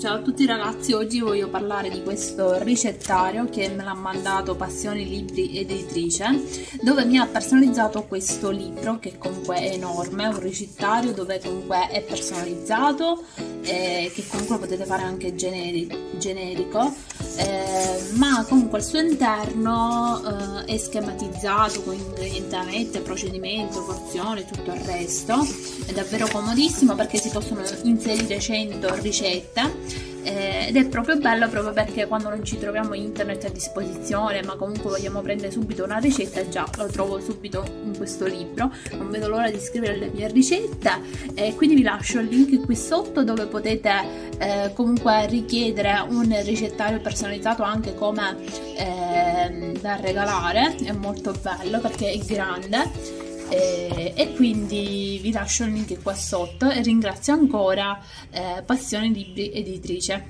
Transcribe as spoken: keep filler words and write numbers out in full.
Ciao a tutti ragazzi, oggi voglio parlare di questo ricettario che me l'ha mandato Passione Libri Editrice, dove mi ha personalizzato questo libro che comunque è enorme, un ricettario dove comunque è personalizzato e che comunque potete fare anche generico, eh, ma comunque al suo interno eh, è schematizzato con ingredienti, procedimento, porzione, tutto il resto. È davvero comodissimo perché si possono inserire cento ricette ed è proprio bello proprio perché quando non ci troviamo internet a disposizione ma comunque vogliamo prendere subito una ricetta, già lo trovo subito in questo libro. Non vedo l'ora di scrivere le mie ricette e quindi vi lascio il link qui sotto dove potete eh, comunque richiedere un ricettario personalizzato anche come eh, da regalare. È molto bello perché è grande. Eh, e quindi vi lascio il link qua sotto e ringrazio ancora eh, Passione Libri Editrice.